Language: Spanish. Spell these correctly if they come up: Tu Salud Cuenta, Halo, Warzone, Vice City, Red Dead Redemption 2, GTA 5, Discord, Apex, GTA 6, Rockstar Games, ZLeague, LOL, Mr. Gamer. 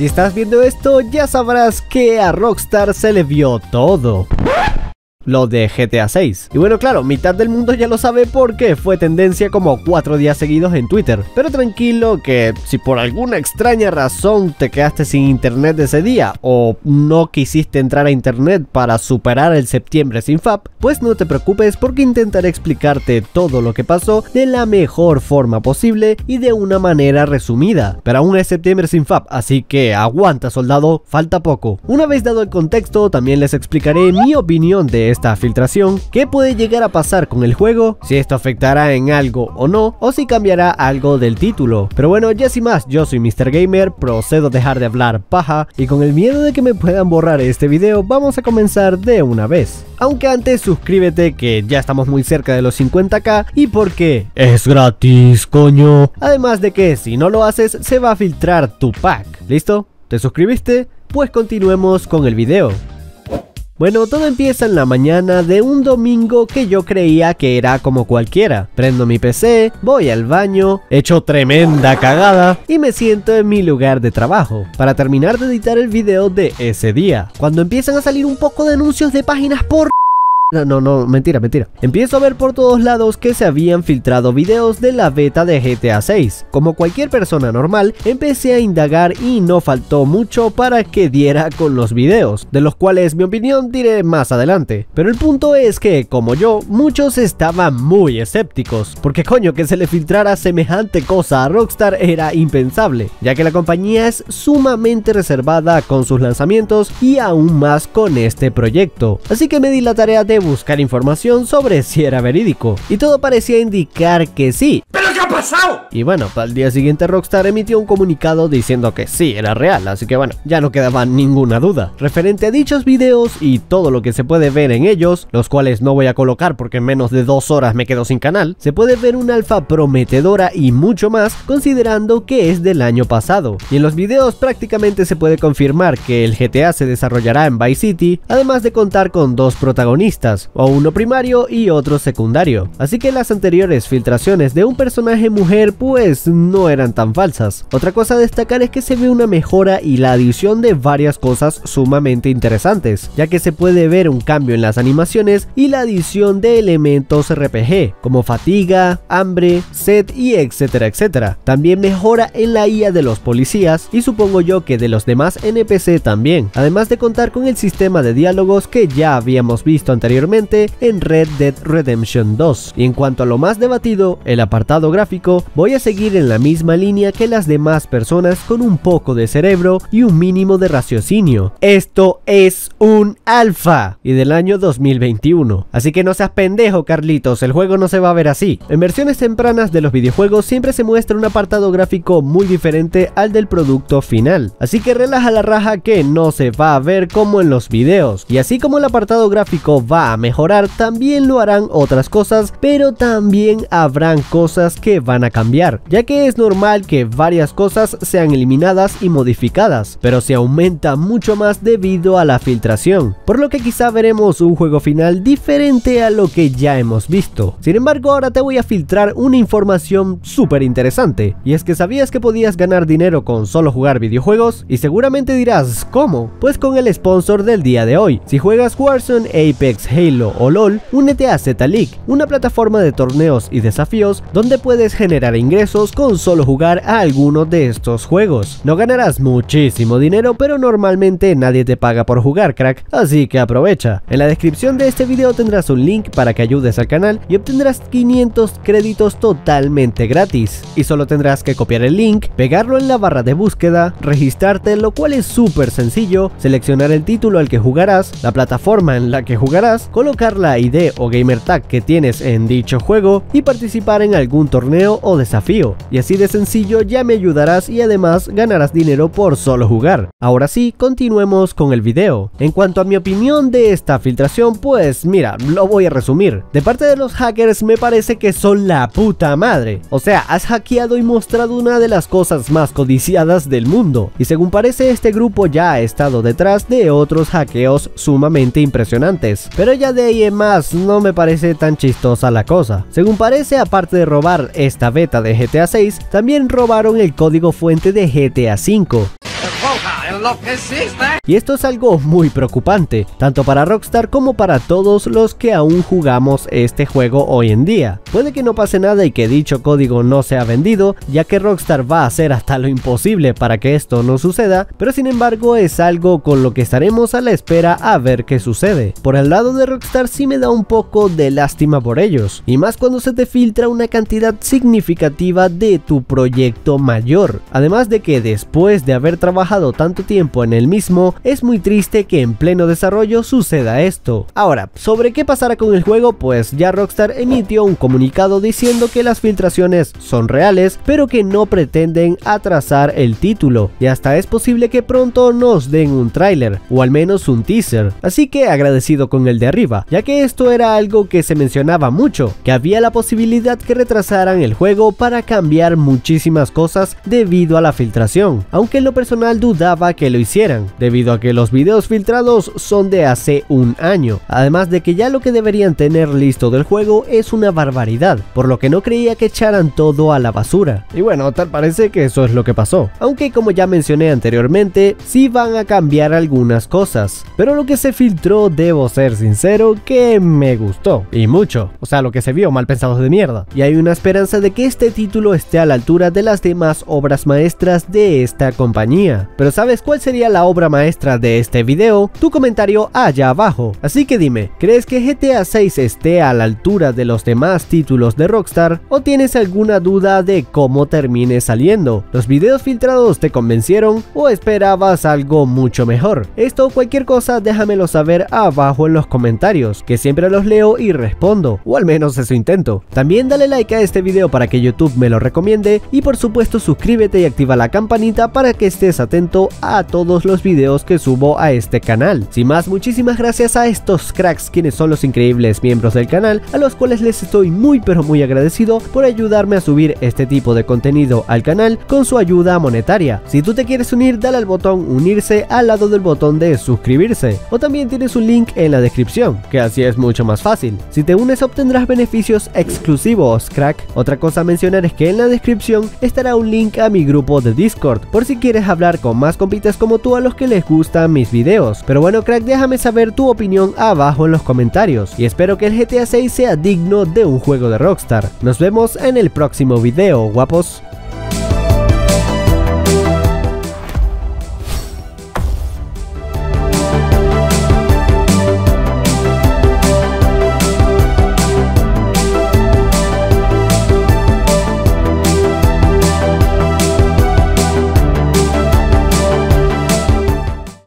Si estás viendo esto, ya sabrás que a Rockstar se le vio todo lo de GTA 6. Y bueno, claro, mitad del mundo ya lo sabe porque fue tendencia como 4 días seguidos en Twitter. Pero tranquilo que si por alguna extraña razón te quedaste sin internet ese día o no quisiste entrar a internet para superar el septiembre sin FAP, pues no te preocupes porque intentaré explicarte todo lo que pasó de la mejor forma posible y de una manera resumida. Pero aún es septiembre sin FAP, así que aguanta, soldado, falta poco. Una vez dado el contexto, también les explicaré mi opinión de esta filtración, qué puede llegar a pasar con el juego, si esto afectará en algo o no, o si cambiará algo del título. Pero bueno, ya sin más, yo soy Mr. Gamer, procedo a dejar de hablar paja, y con el miedo de que me puedan borrar este video, vamos a comenzar de una vez. Aunque antes, suscríbete que ya estamos muy cerca de los 50k, y porque es gratis, coño. Además de que si no lo haces, se va a filtrar tu pack. ¿Listo? ¿Te suscribiste? Pues continuemos con el video. Bueno, todo empieza en la mañana de un domingo que yo creía que era como cualquiera. Prendo mi PC, voy al baño, echo tremenda cagada y me siento en mi lugar de trabajo para terminar de editar el video de ese día. Cuando empiezan a salir un poco de anuncios de páginas por... No, mentira. Empiezo a ver por todos lados que se habían filtrado videos de la beta de GTA 6. Como cualquier persona normal, empecé a indagar y no faltó mucho para que diera con los videos, de los cuales mi opinión diré más adelante. Pero el punto es que, como yo, muchos estaban muy escépticos, porque coño, que se le filtrara semejante cosa a Rockstar era impensable, ya que la compañía es sumamente reservada con sus lanzamientos y aún más con este proyecto. Así que me di la tarea de buscar información sobre si era verídico y todo parecía indicar que sí. ¿Pero qué ha pasado? Y bueno, al día siguiente Rockstar emitió un comunicado diciendo que sí era real, así que bueno, ya no quedaba ninguna duda referente a dichos videos y todo lo que se puede ver en ellos, los cuales no voy a colocar porque en menos de 2 horas me quedo sin canal. Se puede ver un alfa prometedora y mucho más, considerando que es del año pasado, y en los videos prácticamente se puede confirmar que el GTA se desarrollará en Vice City, además de contar con 2 protagonistas, o uno primario y otro secundario. Así que las anteriores filtraciones de un personaje mujer pues no eran tan falsas. Otra cosa a destacar es que se ve una mejora y la adición de varias cosas sumamente interesantes, ya que se puede ver un cambio en las animaciones y la adición de elementos RPG como fatiga, hambre, sed y etcétera, etcétera. También mejora en la IA de los policías y supongo yo que de los demás NPC también, además de contar con el sistema de diálogos que ya habíamos visto anteriormente en Red Dead Redemption 2. Y en cuanto a lo más debatido, el apartado gráfico, voy a seguir en la misma línea que las demás personas con un poco de cerebro y un mínimo de raciocinio. Esto es un alfa y del año 2021. Así que no seas pendejo, Carlitos, el juego no se va a ver así. En versiones tempranas de los videojuegos siempre se muestra un apartado gráfico muy diferente al del producto final. Así que relaja la raja que no se va a ver como en los videos. Y así como el apartado gráfico va a mejorar, también lo harán otras cosas, pero también habrán cosas que van a cambiar, ya que es normal que varias cosas sean eliminadas y modificadas, pero se aumenta mucho más debido a la filtración, por lo que quizá veremos un juego final diferente a lo que ya hemos visto. Sin embargo, ahora te voy a filtrar una información súper interesante, y es que ¿sabías que podías ganar dinero con solo jugar videojuegos? Y seguramente dirás, ¿cómo? Pues con el sponsor del día de hoy. Si juegas Warzone, Apex, Halo o LOL, únete a ZLeague, una plataforma de torneos y desafíos donde puedes generar ingresos con solo jugar a alguno de estos juegos. No ganarás muchísimo dinero, pero normalmente nadie te paga por jugar, crack, así que aprovecha. En la descripción de este video tendrás un link para que ayudes al canal y obtendrás 500 créditos totalmente gratis. Y solo tendrás que copiar el link, pegarlo en la barra de búsqueda, registrarte, lo cual es súper sencillo, seleccionar el título al que jugarás, la plataforma en la que jugarás, colocar la ID o gamer tag que tienes en dicho juego y participar en algún torneo o desafío. Y así de sencillo ya me ayudarás y además ganarás dinero por solo jugar. Ahora sí, continuemos con el video. En cuanto a mi opinión de esta filtración, pues mira, lo voy a resumir. De parte de los hackers me parece que son la puta madre. O sea, has hackeado y mostrado una de las cosas más codiciadas del mundo. Y según parece, este grupo ya ha estado detrás de otros hackeos sumamente impresionantes. Pero ya de ahí en más no me parece tan chistosa la cosa. Según parece, aparte de robar esta beta de GTA 6, también robaron el código fuente de GTA 5. roja en lo que existe. Y esto es algo muy preocupante, tanto para Rockstar como para todos los que aún jugamos este juego hoy en día. Puede que no pase nada y que dicho código no sea vendido, ya que Rockstar va a hacer hasta lo imposible para que esto no suceda, pero sin embargo es algo con lo que estaremos a la espera a ver qué sucede. Por el lado de Rockstar sí me da un poco de lástima por ellos, y más cuando se te filtra una cantidad significativa de tu proyecto mayor, además de que después de haber trabajado tanto tiempo en el mismo, es muy triste que en pleno desarrollo suceda esto. Ahora, sobre qué pasará con el juego, pues ya Rockstar emitió un comunicado diciendo que las filtraciones son reales, pero que no pretenden atrasar el título, y hasta es posible que pronto nos den un tráiler, o al menos un teaser, así que agradecido con el de arriba, ya que esto era algo que se mencionaba mucho, que había la posibilidad que retrasaran el juego para cambiar muchísimas cosas debido a la filtración, aunque en lo personal dudaba que lo hicieran, debido a que los videos filtrados son de hace un año, además de que ya lo que deberían tener listo del juego es una barbaridad, por lo que no creía que echaran todo a la basura, y bueno, tal parece que eso es lo que pasó, aunque como ya mencioné anteriormente, sí van a cambiar algunas cosas, pero lo que se filtró, debo ser sincero, que me gustó, y mucho, o sea, lo que se vio, mal pensados de mierda, y hay una esperanza de que este título esté a la altura de las demás obras maestras de esta compañía. Pero ¿sabes cuál sería la obra maestra de este video? Tu comentario allá abajo, así que dime, ¿crees que GTA 6 esté a la altura de los demás títulos de Rockstar? ¿O tienes alguna duda de cómo termine saliendo? ¿Los videos filtrados te convencieron o esperabas algo mucho mejor? Esto o cualquier cosa déjamelo saber abajo en los comentarios, que siempre los leo y respondo, o al menos eso intento. También dale like a este video para que YouTube me lo recomiende, y por supuesto suscríbete y activa la campanita para que estés atento a todos los videos que subo a este canal. Sin más, muchísimas gracias a estos cracks, quienes son los increíbles miembros del canal, a los cuales les estoy muy pero muy agradecido por ayudarme a subir este tipo de contenido al canal con su ayuda monetaria. Si tú te quieres unir, dale al botón unirse al lado del botón de suscribirse, o también tienes un link en la descripción, que así es mucho más fácil. Si te unes obtendrás beneficios exclusivos, crack. Otra cosa a mencionar es que en la descripción estará un link a mi grupo de Discord, por si quieres hablar con más compitas como tú a los que les gustan mis videos. Pero bueno, crack, déjame saber tu opinión abajo en los comentarios, y espero que el GTA 6 sea digno de un juego de Rockstar. Nos vemos en el próximo video, guapos.